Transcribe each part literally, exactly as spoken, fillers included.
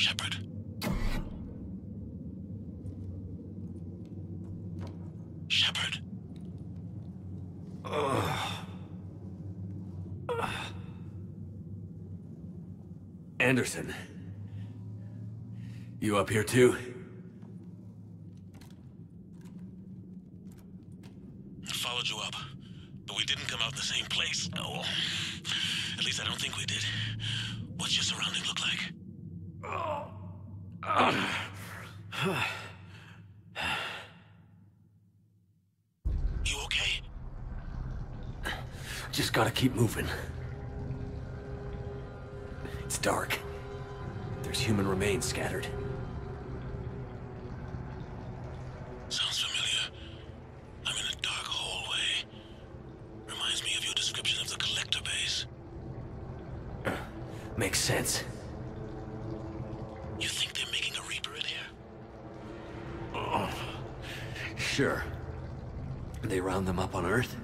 Shepard. Shepard. Ugh. Ugh. Anderson. You up here too? I followed you up, but we didn't come out in the same place. Oh, at least I don't think we did. What's your surrounding look like? Oh. Uh. You okay? Just gotta keep moving. It's dark. There's human remains scattered. Sounds familiar. I'm in a dark hallway. Reminds me of your description of the collector base. Uh, makes sense. You think they're making a Reaper in here? Oh, sure. They round them up on Earth,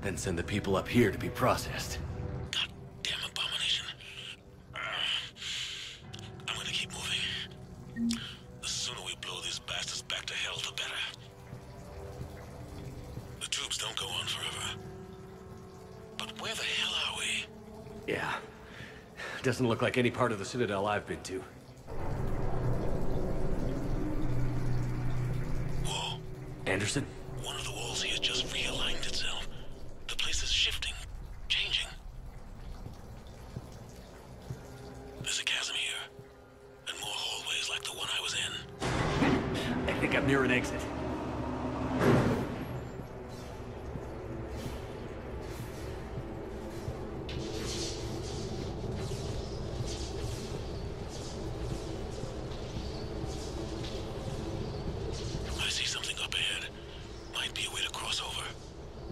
then send the people up here to be processed. Goddamn abomination. Uh, I'm gonna keep moving. The sooner we blow these bastards back to hell, the better. The troops don't go on forever. But where the hell are we? Yeah. Doesn't look like any part of the Citadel I've been to. Whoa. Anderson? One of the walls here just realigned itself. The place is shifting, changing. There's a chasm here, and more hallways like the one I was in. I think I'm near an exit.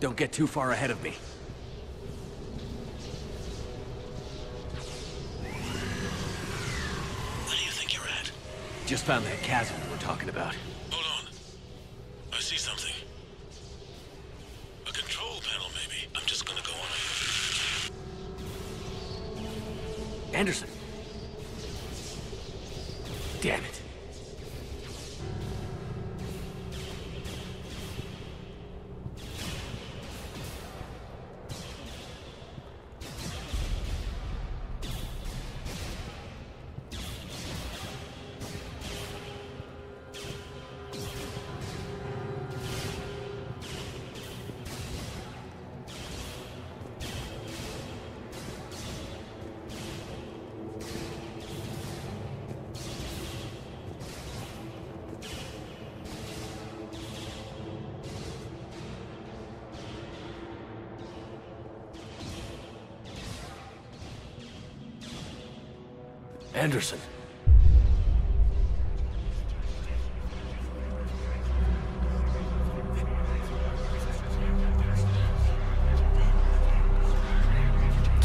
Don't get too far ahead of me. Where do you think you're at? Just found that chasm we were talking about. Hold on. I see something. A control panel, maybe. I'm just gonna go on. Anderson. Damn it. Anderson.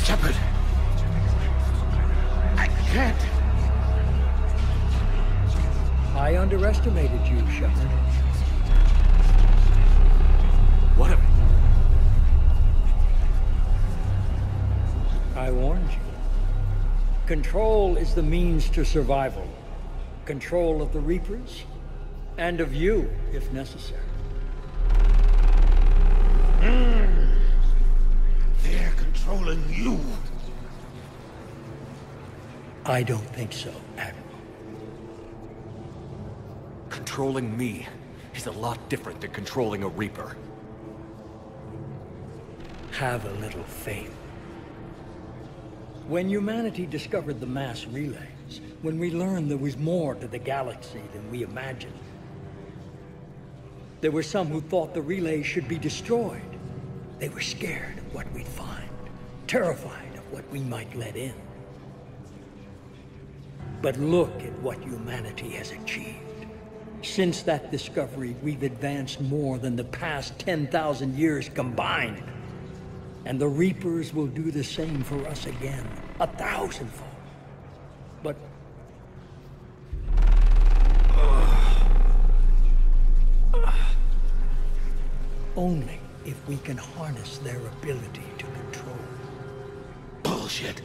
Shepard! I can't! I underestimated you, Shepard. What of it? I warned you. Control is the means to survival. Control of the Reapers, and of you, if necessary. Mm. They're controlling you. I don't think so, Admiral. Controlling me is a lot different than controlling a Reaper. Have a little faith. When humanity discovered the mass relays, when we learned there was more to the galaxy than we imagined, there were some who thought the relays should be destroyed. They were scared of what we'd find, terrified of what we might let in. But look at what humanity has achieved. Since that discovery, we've advanced more than the past ten thousand years combined. And the Reapers will do the same for us again, a thousandfold. But... only if we can harness their ability to control. Bullshit!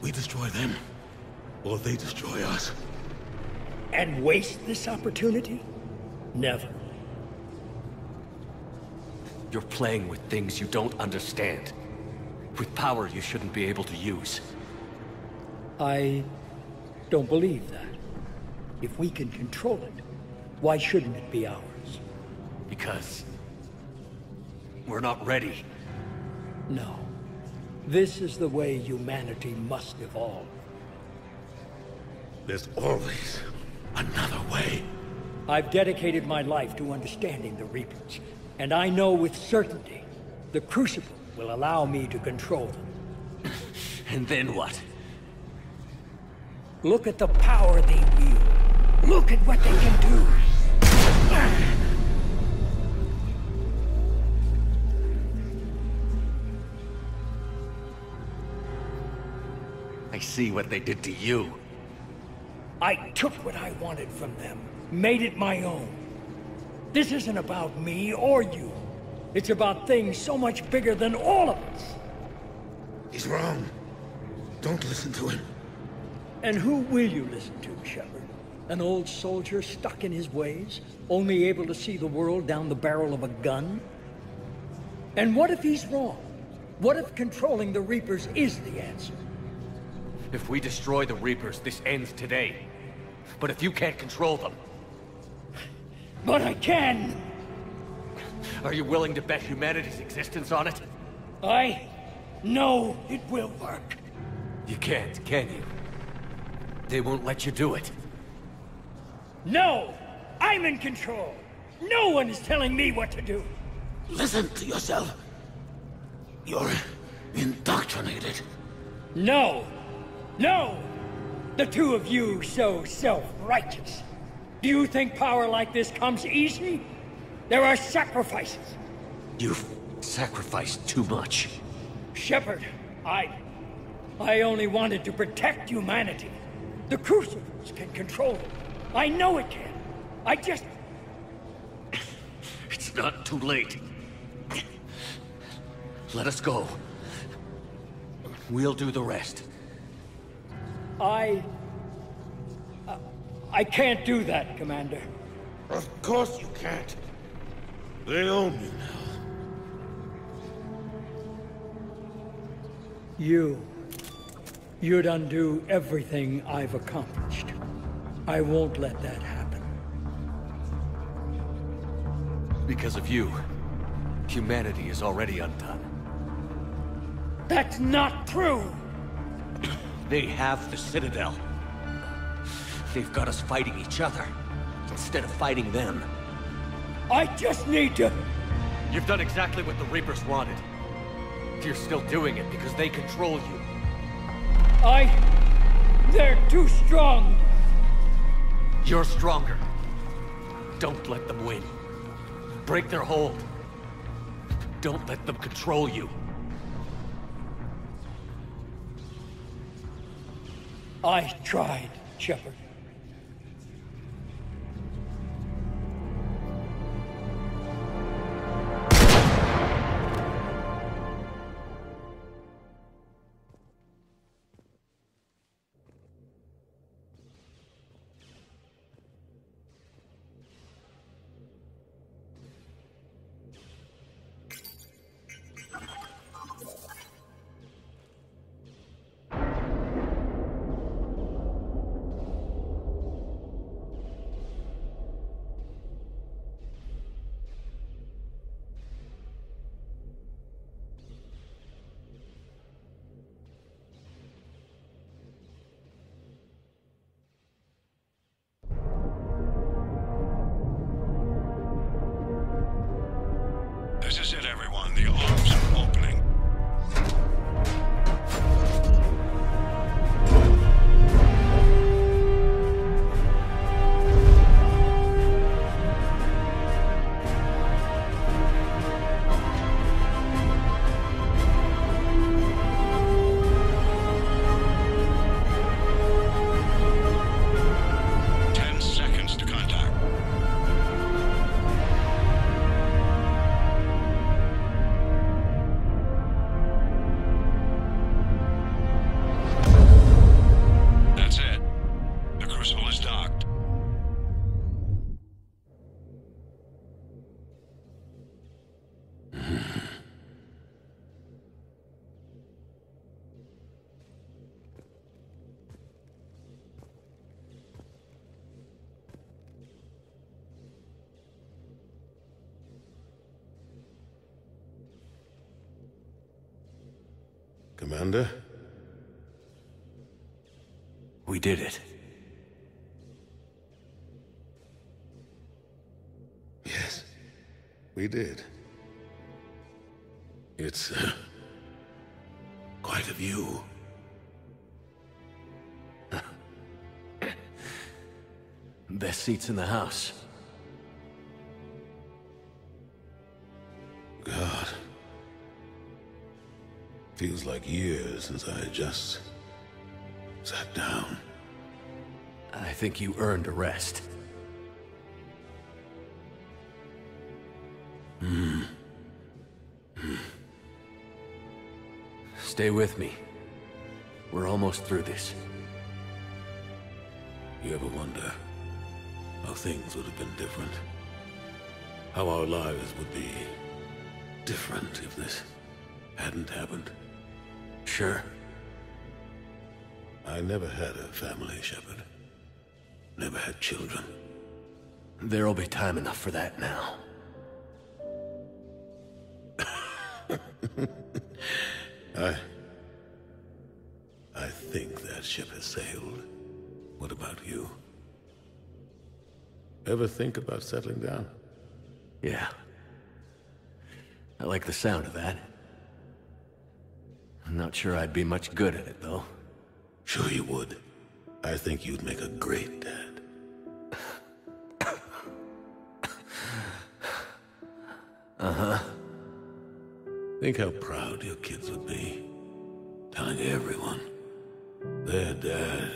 We destroy them, or they destroy us. And waste this opportunity? Never. You're playing with things you don't understand. With power you shouldn't be able to use. I don't believe that. If we can control it, why shouldn't it be ours? Because we're not ready. No. This is the way humanity must evolve. There's always another way. I've dedicated my life to understanding the Reapers, and I know with certainty the Crucible will allow me to control them. And then what? Look at the power they wield. Look at what they can do. I see what they did to you. I took what I wanted from them, made it my own. This isn't about me or you. It's about things so much bigger than all of us. He's wrong. Don't listen to him. And who will you listen to, Shepard? An old soldier stuck in his ways, only able to see the world down the barrel of a gun? And what if he's wrong? What if controlling the Reapers is the answer? If we destroy the Reapers, this ends today. But if you can't control them... But I can! Are you willing to bet humanity's existence on it? I know it will work. You can't, can you? They won't let you do it. No! I'm in control! No one is telling me what to do! Listen to yourself. You're indoctrinated. No! No! The two of you so self-righteous. Do you think power like this comes easy? There are sacrifices. You've sacrificed too much. Shepard, I... I only wanted to protect humanity. The Crucibles can control it. I know it can. I just... It's not too late. Let us go. We'll do the rest. I... Uh, I can't do that, Commander. Of course you can't. They own you now. You... You'd undo everything I've accomplished. I won't let that happen. Because of you, humanity is already undone. That's not true! They have the Citadel. They've got us fighting each other, instead of fighting them. I just need to... You've done exactly what the Reapers wanted. You're still doing it because they control you. I... They're too strong. You're stronger. Don't let them win. Break their hold. Don't let them control you. I tried, Shepard. Commander? We did it. Yes, we did. It's uh, quite a view. Best seats in the house. God. Feels like years since I just sat down. I think you earned a rest. Hmm. Hmm. Stay with me. We're almost through this. You ever wonder how things would have been different? How our lives would be different if this hadn't happened? Sure. I never had a family, Shepard. Never had children. There'll be time enough for that now. I... I think that ship has sailed. What about you? Ever think about settling down? Yeah. I like the sound of that. I'm not sure I'd be much good at it, though. Sure you would. I think you'd make a great dad. Uh-huh. Think how proud your kids would be. Telling everyone. Their dad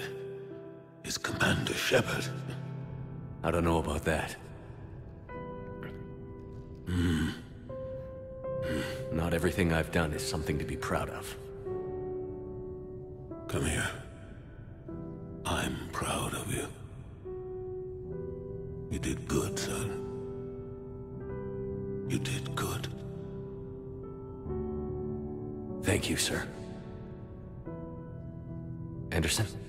is Commander Shepard. I don't know about that. Mm. Mm. Not everything I've done is something to be proud of. Come here. I'm proud of you. You did good, son. You did good. Thank you, sir. Anderson?